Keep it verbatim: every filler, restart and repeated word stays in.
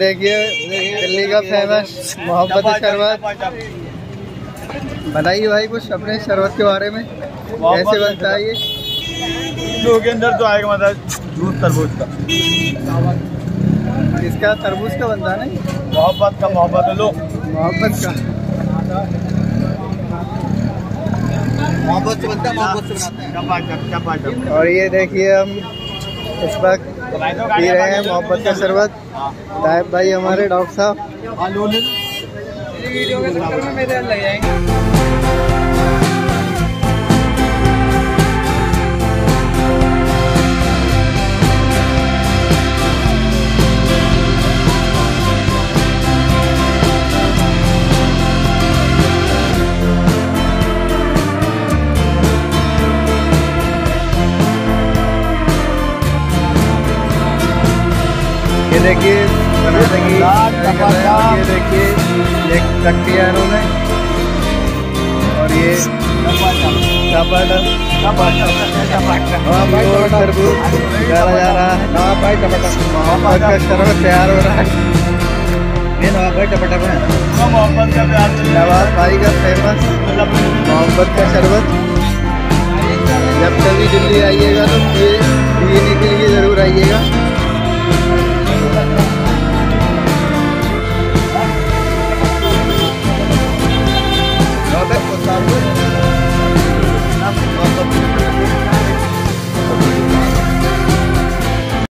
देखिए दिल्ली का फेमस मोहब्बत का शरबत। बताइए भाई कुछ अपने शरबत के बारे में, कैसे बनता है ये? तो के अंदर तो आएगा मतलब दूध तरबूज का। इसका तरबूज का बनता है ना? मोहब्बत का, मोहब्बत लो मोहब्बत का मोहब्बत से बनता है, मोहब्बत से बनाते। और ये देखिए हम इस वक्त पी रहे हैं मोहब्बत का शरबत। तायब भाई हमारे डॉक्टर साहब। वीडियो के चक्कर में मेरे लग जाएंगे। ये देखिए बनाने की ये देखिए एक रख दिया इन्होंने। और ये तरबूज डाला जा रहा है। मोहब्बत का शरबत तैयार हो रहा है। नवाज भाई का फेमस मोहब्बत का शरबत। जब कभी दिल्ली आइएगा तो ये पीने के लिए जरूर आइएगा। Mohabbat ka Sharbat।